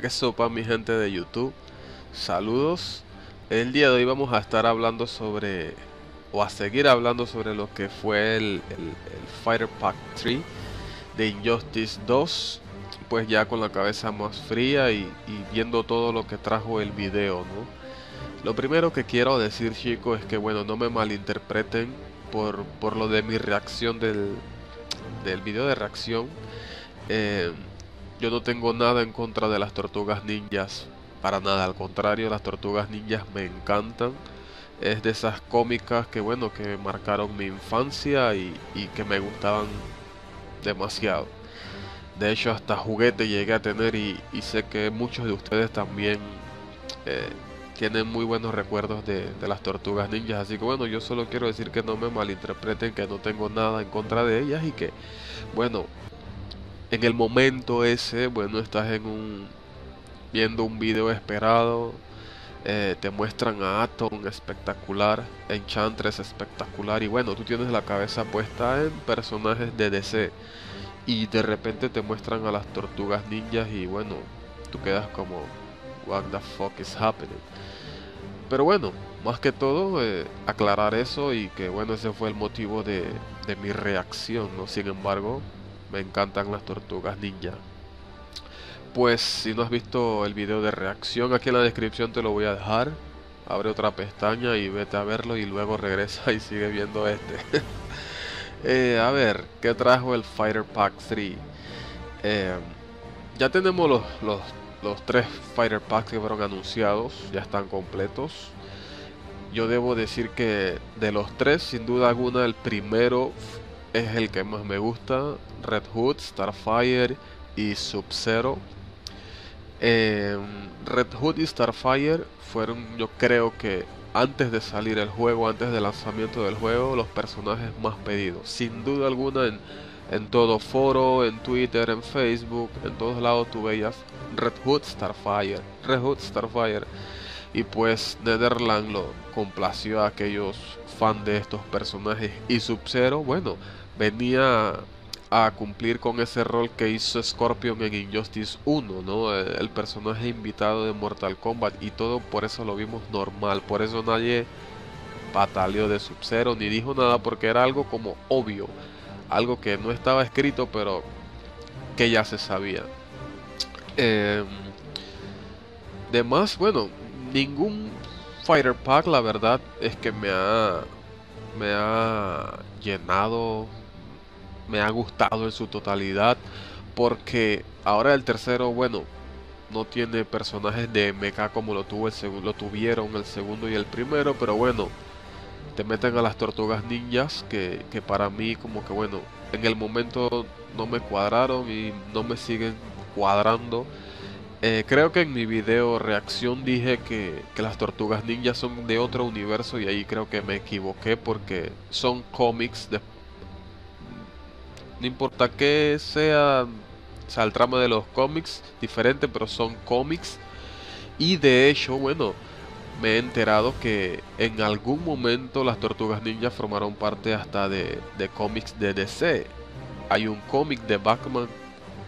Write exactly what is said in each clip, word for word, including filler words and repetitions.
¿Qué sopa, mi gente de YouTube? Saludos. El día de hoy vamos a estar hablando sobre, o a seguir hablando sobre lo que fue el, el, el Fighter Pack tres de Injustice dos. Pues ya con la cabeza más fría y, y viendo todo lo que trajo el video, ¿no? Lo primero que quiero decir, chicos, es que bueno, no me malinterpreten por, por lo de mi reacción del, del video de reacción. Eh, yo no tengo nada en contra de las tortugas ninjas, para nada, al contrario, las tortugas ninjas me encantan. Es de esas cómicas que bueno, que marcaron mi infancia y, y que me gustaban demasiado. De hecho, hasta juguete llegué a tener y, y sé que muchos de ustedes también eh, tienen muy buenos recuerdos de, de las tortugas ninjas. Así que bueno, yo solo quiero decir que no me malinterpreten, que no tengo nada en contra de ellas y que bueno, en el momento ese, bueno, estás en un viendo un video esperado, eh, te muestran a Atom espectacular, Enchantress espectacular y bueno, tú tienes la cabeza puesta en personajes de D C. Y de repente te muestran a las tortugas ninjas y bueno, tú quedas como what the fuck is happening. Pero bueno, más que todo eh, aclarar eso y que bueno, ese fue el motivo de, de mi reacción, ¿no? Sin embargo, me encantan las tortugas ninja. Pues si no has visto el video de reacción, aquí en la descripción te lo voy a dejar. Abre otra pestaña y vete a verlo y luego regresa y sigue viendo este. Eh, a ver, ¿qué trajo el Fighter Pack tres? Eh, ya tenemos los, los, los tres Fighter Packs que fueron anunciados, ya están completos. Yo debo decir que de los tres, sin duda alguna, el primero es el que más me gusta. Red Hood, Starfire y Sub-Zero. Eh, Red Hood y Starfire fueron, yo creo que... antes de salir el juego, antes del lanzamiento del juego, los personajes más pedidos. Sin duda alguna, en, en todo foro, en Twitter, en Facebook, en todos lados tú veías Red Hood Starfire, Red Hood Starfire. Y pues Netherland lo complació a aquellos fans de estos personajes. Y Sub-Zero, bueno, venía a cumplir con ese rol que hizo Scorpion en Injustice uno, ¿no? El personaje invitado de Mortal Kombat, y todo por eso lo vimos normal, por eso nadie pataleó de Sub-Zero ni dijo nada, porque era algo como obvio, algo que no estaba escrito pero que ya se sabía. Eh, de más, bueno, ningún Fighter Pack la verdad es que me ha, me ha llenado, me ha gustado en su totalidad, porque ahora el tercero, bueno, no tiene personajes de mecha como lo tuvo el segundo, lo tuvieron el segundo y el primero, pero bueno, te meten a las tortugas ninjas que, que para mí como que bueno, en el momento no me cuadraron y no me siguen cuadrando. Eh, creo que en mi video reacción dije que, que las tortugas ninjas son de otro universo y ahí creo que me equivoqué, porque son cómics de... no importa que sea, o sea, el trama de los cómics diferente, pero son cómics. Y de hecho, bueno, me he enterado que en algún momento las tortugas ninjas formaron parte hasta de, de cómics de D C. Hay un cómic de Batman,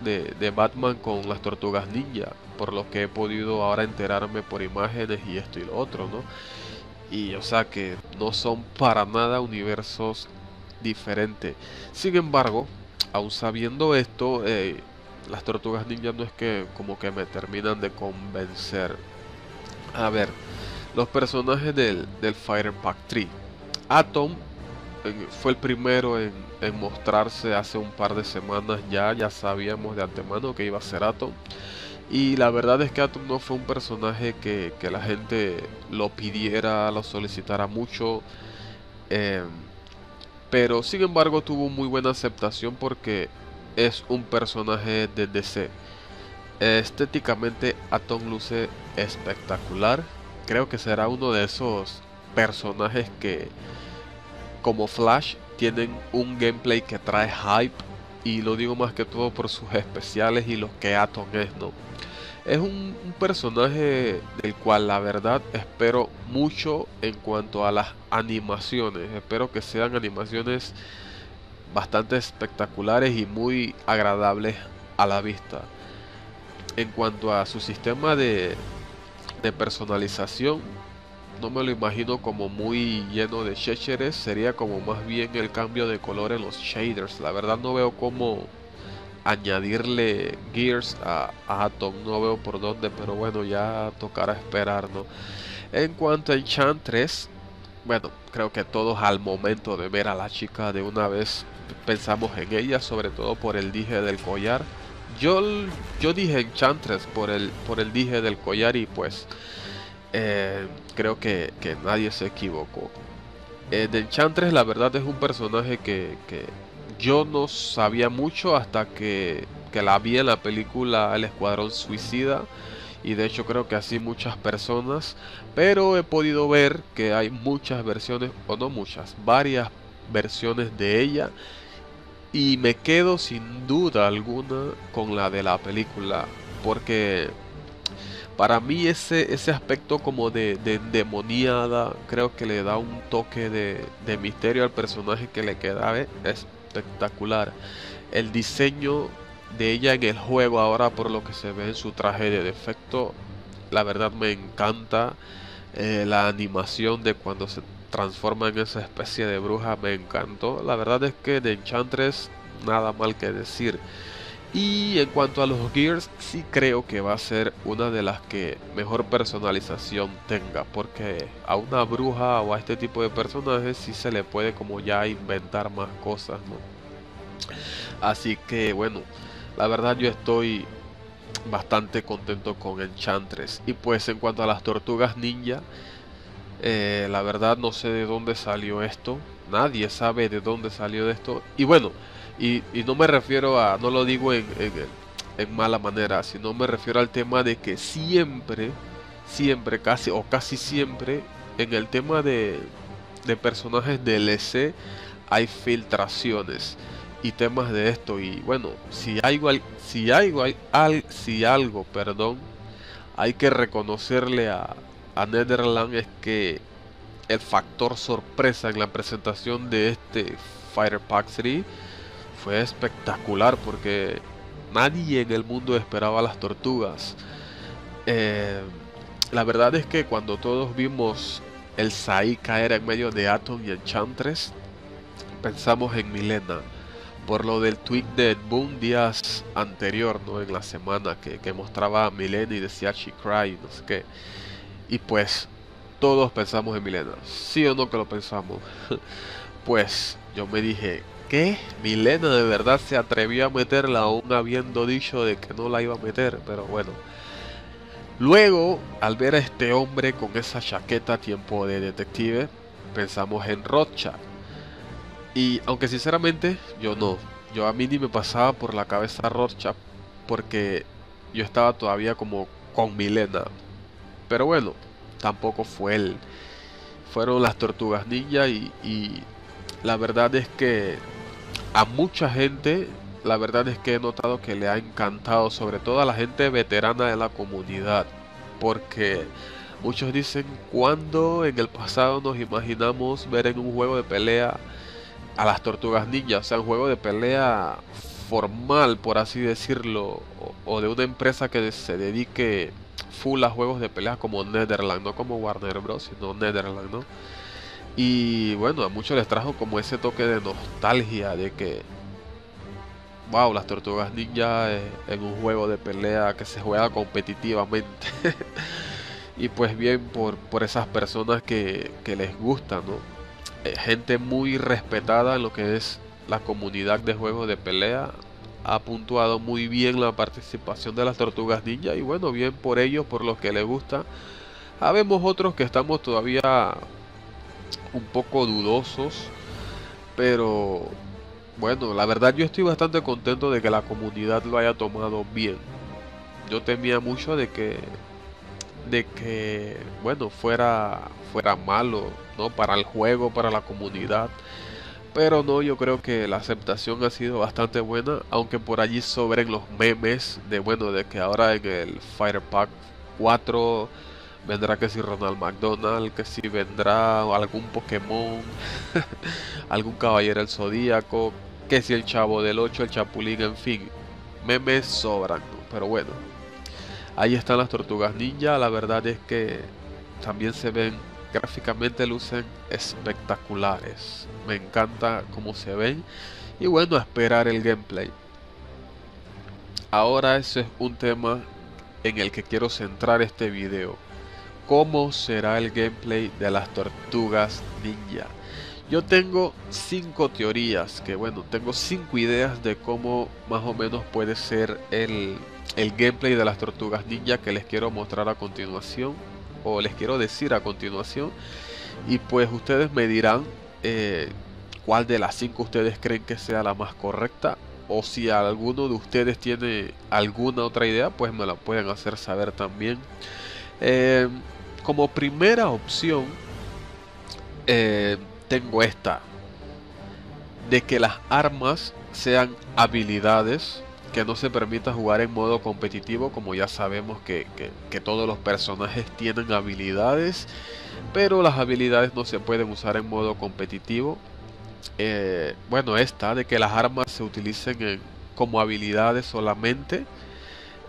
de, de Batman con las tortugas ninja, por lo que he podido ahora enterarme por imágenes y esto y lo otro, ¿no? Y o sea que no son para nada universos diferentes. Sin embargo, aún sabiendo esto, eh, las tortugas ninjas no es que como que me terminan de convencer. A ver, los personajes del, del Fighter Pack tres. Atom eh, fue el primero en, en mostrarse hace un par de semanas ya, ya sabíamos de antemano que iba a ser Atom. Y la verdad es que Atom no fue un personaje que, que la gente lo pidiera, lo solicitara mucho. Eh, Pero sin embargo tuvo muy buena aceptación porque es un personaje de D C. Estéticamente Atom luce espectacular. Creo que será uno de esos personajes que, como Flash, tienen un gameplay que trae hype. Y lo digo más que todo por sus especiales y lo que Atom es, ¿no? Es un, un personaje del cual la verdad espero mucho en cuanto a las animaciones. Espero que sean animaciones bastante espectaculares y muy agradables a la vista. en cuanto a su sistema de, de personalización, no me lo imagino como muy lleno de shaders, sería como más bien el cambio de color en los shaders. La verdad no veo cómo añadirle gears a, a Atom, no veo por dónde, pero bueno, ya tocará esperar, ¿no? En cuanto a Enchantress, bueno, creo que todos al momento de ver a la chica de una vez pensamos en ella, sobre todo por el dije del collar. Yo, yo dije Enchantress por el, por el dije del collar y pues eh, creo que, que nadie se equivocó. Eh, de Enchantress la verdad es un personaje que, que yo no sabía mucho hasta que, que la vi en la película El Escuadrón Suicida. Y de hecho creo que así muchas personas. Pero he podido ver que hay muchas versiones, o no muchas, varias versiones de ella. Y me quedo sin duda alguna con la de la película. Porque para mí ese, ese aspecto como de, de endemoniada creo que le da un toque de, de misterio al personaje que le queda espectacular. El diseño de ella en el juego ahora, por lo que se ve en su traje de defecto, la verdad me encanta. Eh, la animación de cuando se transforma en esa especie de bruja me encantó. La verdad es que de Enchantress nada mal que decir. Y en cuanto a los gears, sí creo que va a ser una de las que mejor personalización tenga, porque a una bruja o a este tipo de personajes sí se le puede como ya inventar más cosas, ¿no? Así que bueno, la verdad yo estoy bastante contento con Enchantress. Y pues en cuanto a las tortugas ninja, eh, la verdad no sé de dónde salió esto. Nadie sabe de dónde salió esto. Y bueno, y, y no me refiero a, no lo digo en, en, en mala manera, sino me refiero al tema de que siempre, siempre, casi o casi siempre, en el tema de, de personajes D L C hay filtraciones y temas de esto. Y bueno, si hay, si hay, al, si algo, perdón, hay que reconocerle a, a Netherland, es que el factor sorpresa en la presentación de este Fighter Pack tres fue espectacular, porque nadie en el mundo esperaba las tortugas. Eh, la verdad es que cuando todos vimos el Sai caer en medio de Atom y Enchantress, pensamos en Mileena, por lo del tweet de Boom días anterior, ¿no? En la semana que, que mostraba a Mileena y decía She Cry, no sé qué. Y pues todos pensamos en Mileena, ¿sí o no que lo pensamos? Pues yo me dije, ¿qué? Mileena de verdad se atrevió a meterla, aún habiendo dicho de que no la iba a meter, pero bueno. Luego, al ver a este hombre con esa chaqueta tiempo de detective, pensamos en Rocha. Y aunque sinceramente yo no, yo a mí ni me pasaba por la cabeza Rorschach, porque yo estaba todavía como con Mileena. Pero bueno, tampoco fue él, fueron las tortugas ninja y, y la verdad es que a mucha gente, la verdad es que he notado que le ha encantado, sobre todo a la gente veterana de la comunidad, porque muchos dicen, ¿cuándo en el pasado nos imaginamos ver en un juego de pelea a las tortugas ninja? O sea, un juego de pelea formal, por así decirlo, o, o de una empresa que se dedique full a juegos de pelea como Netherland, no como Warner Bros, sino Netherland, ¿no? Y bueno, a muchos les trajo como ese toque de nostalgia de que wow, las tortugas ninja eh, en un juego de pelea que se juega competitivamente. Y pues bien por, por esas personas que, que les gusta, ¿no? Gente muy respetada en lo que es la comunidad de juegos de pelea ha puntuado muy bien la participación de las tortugas ninja y bueno, bien por ellos, por los que les gusta. Habemos otros que estamos todavía un poco dudosos, pero bueno, la verdad yo estoy bastante contento de que la comunidad lo haya tomado bien. Yo temía mucho de que de que bueno, fuera fuera malo, ¿no? Para el juego, para la comunidad, pero no, yo creo que la aceptación ha sido bastante buena, aunque por allí sobren los memes de bueno, de que ahora en el Fighter Pack cuatro vendrá que si Ronald McDonald, que si vendrá algún Pokémon, algún Caballero del Zodíaco, que si el Chavo del ocho, el Chapulín, en fin, memes sobran, ¿no? Pero bueno, Ahí están las tortugas ninja, la verdad es que también se ven, gráficamente lucen espectaculares. Me encanta cómo se ven y bueno, esperar el gameplay. Ahora ese es un tema en el que quiero centrar este video. ¿Cómo será el gameplay de las tortugas ninja? Yo tengo cinco teorías, que bueno, tengo cinco ideas de cómo más o menos puede ser el, el gameplay de las tortugas ninja que les quiero mostrar a continuación, o les quiero decir a continuación. Y pues ustedes me dirán eh, cuál de las cinco ustedes creen que sea la más correcta, o si alguno de ustedes tiene alguna otra idea, pues me la pueden hacer saber también. Eh, como primera opción, eh, tengo esta, de que las armas sean habilidades, que no se permita jugar en modo competitivo, como ya sabemos que, que, que todos los personajes tienen habilidades, pero las habilidades no se pueden usar en modo competitivo. Eh, bueno, esta, de que las armas se utilicen en, como habilidades solamente.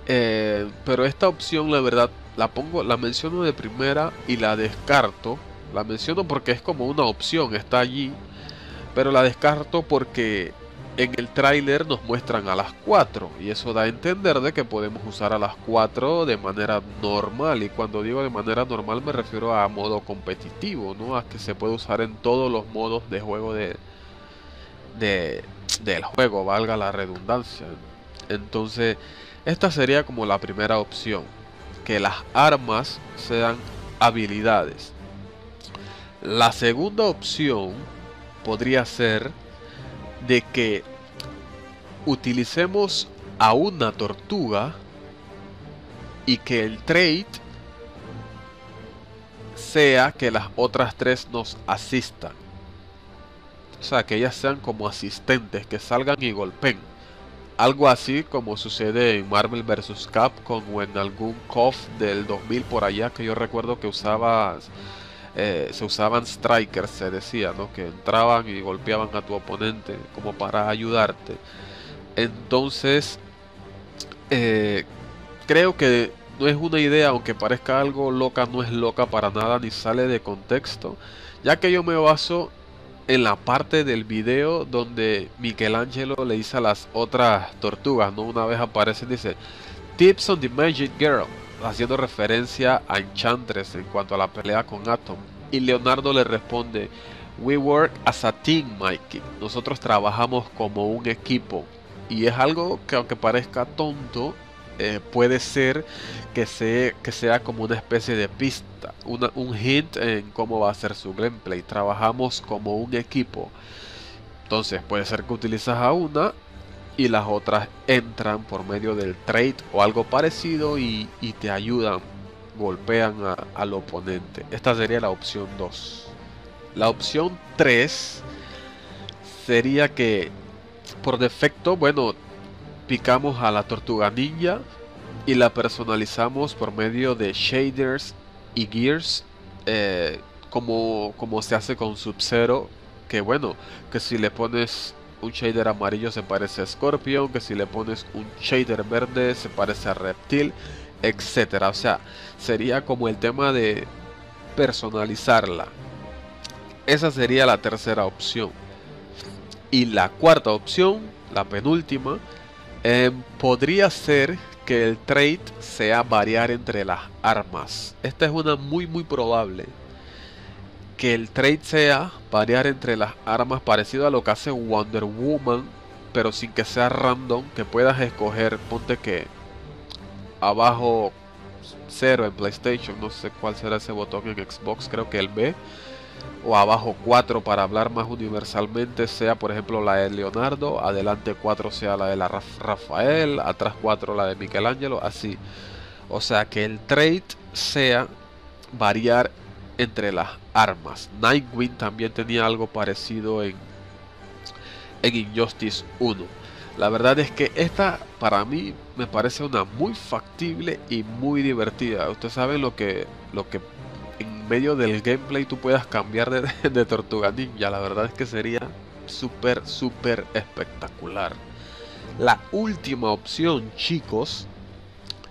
Eh, pero esta opción, la verdad, la pongo, la menciono de primera y la descarto. La menciono porque es como una opción, está allí, pero la descarto porque en el tráiler nos muestran a las cuatro y eso da a entender de que podemos usar a las cuatro de manera normal. Y cuando digo de manera normal me refiero a modo competitivo, ¿no? A que se puede usar en todos los modos de juego de, de del juego, valga la redundancia. Entonces esta sería como la primera opción, que las armas sean habilidades. La segunda opción podría ser de que utilicemos a una tortuga y que el trait sea que las otras tres nos asistan. O sea, que ellas sean como asistentes, que salgan y golpeen. Algo así como sucede en Marvel vs Capcom o en algún K O F del dos mil por allá, que yo recuerdo que usaba... Eh, se usaban strikers, se decía, ¿no? Que entraban y golpeaban a tu oponente como para ayudarte. Entonces eh, creo que no es una idea, aunque parezca algo loca, no es loca para nada ni sale de contexto, ya que yo me baso en la parte del video donde Michelangelo le dice a las otras tortugas, ¿no? Una vez aparece, dice "Tips on the Magic Girl", haciendo referencia a Enchantress en cuanto a la pelea con Atom. Y Leonardo le responde "We work as a team, Mikey", nosotros trabajamos como un equipo. Y es algo que, aunque parezca tonto, eh, puede ser que sea, que sea como una especie de pista, una, un hint en cómo va a ser su gameplay. Trabajamos como un equipo. Entonces puede ser que utilizas a una y las otras entran por medio del trade o algo parecido y, y te ayudan, golpean a, al oponente. Esta sería la opción dos. La opción tres sería que por defecto, bueno, picamos a la tortuga ninja y la personalizamos por medio de shaders y gears, eh, como, como se hace con Sub-Zero, que bueno, que si le pones un shader amarillo se parece a Scorpion, que si le pones un shader verde se parece a Reptil, etcétera. O sea, sería como el tema de personalizarla. Esa sería la tercera opción. Y la cuarta opción, la penúltima, eh, podría ser que el trait sea variar entre las armas. Esta es una muy muy probable, que el trait sea variar entre las armas, parecido a lo que hace Wonder Woman, pero sin que sea random, que puedas escoger, ponte que abajo cero en PlayStation, no sé cuál será ese botón en Xbox, creo que el B, o abajo cuatro para hablar más universalmente, sea por ejemplo la de Leonardo, adelante cuatro sea la de la Rafael, atrás cuatro la de Michelangelo, así. O sea, que el trait sea variar entre las armas. Nightwing también tenía algo parecido en, en Injustice uno. La verdad es que esta para mí me parece una muy factible y muy divertida. Ustedes saben lo que, lo que en medio del gameplay tú puedas cambiar de, de tortuga ninja. La verdad es que sería súper súper espectacular. La última opción, chicos,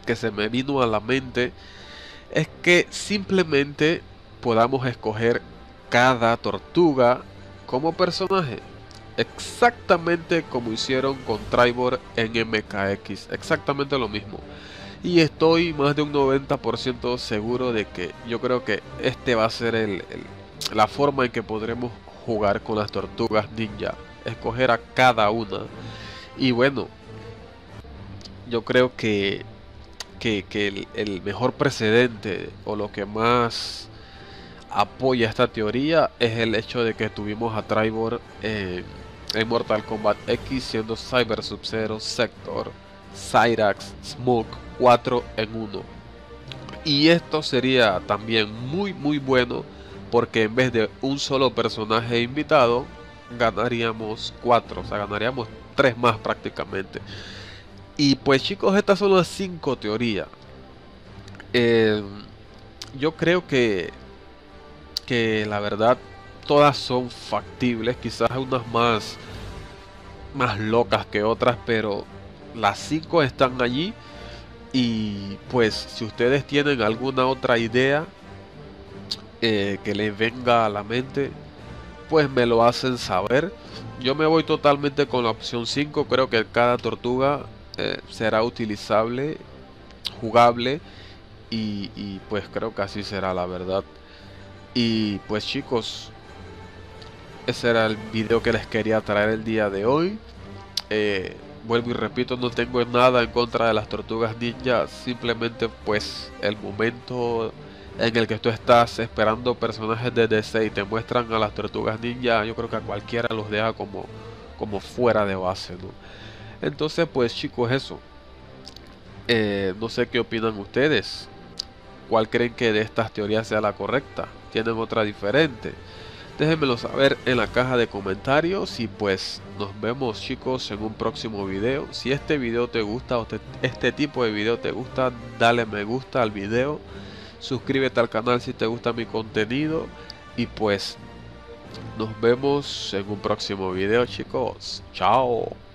que se me vino a la mente es que simplemente podamos escoger cada tortuga como personaje, exactamente como hicieron con Tribor en M K X, exactamente lo mismo. Y estoy más de un noventa por ciento seguro de que yo creo que este va a ser el, el, la forma en que podremos jugar con las tortugas ninja, escoger a cada una. Y bueno, yo creo que, que, que el, el mejor precedente o lo que más apoya esta teoría es el hecho de que tuvimos a Tribor eh, en Mortal Kombat X, siendo Cyber Sub-Zero, Sector, Cyrax, Smoke, cuatro en uno. Y esto sería también muy muy bueno, porque en vez de un solo personaje invitado ganaríamos cuatro, o sea, ganaríamos tres más prácticamente. Y pues chicos, estas son las cinco teorías. Eh, yo creo que que la verdad todas son factibles, quizás unas más más locas que otras, pero las cinco están allí. Y pues si ustedes tienen alguna otra idea eh, que les venga a la mente, pues me lo hacen saber. Yo me voy totalmente con la opción cinco. Creo que cada tortuga eh, será utilizable, jugable, y, y pues creo que así será, la verdad. Y pues chicos, ese era el video que les quería traer el día de hoy. Eh, vuelvo y repito, no tengo nada en contra de las tortugas ninja, simplemente pues el momento en el que tú estás esperando personajes de D C y te muestran a las tortugas ninja, yo creo que a cualquiera los deja como, como fuera de base, ¿no? Entonces pues chicos, eso. Eh, no sé qué opinan ustedes. ¿Cuál creen que de estas teorías sea la correcta? ¿Tienen otra diferente? Déjenmelo saber en la caja de comentarios. Y pues nos vemos chicos en un próximo video. Si este video te gusta o te, este tipo de video te gusta, dale me gusta al video. Suscríbete al canal si te gusta mi contenido. Y pues nos vemos en un próximo video chicos. Chao.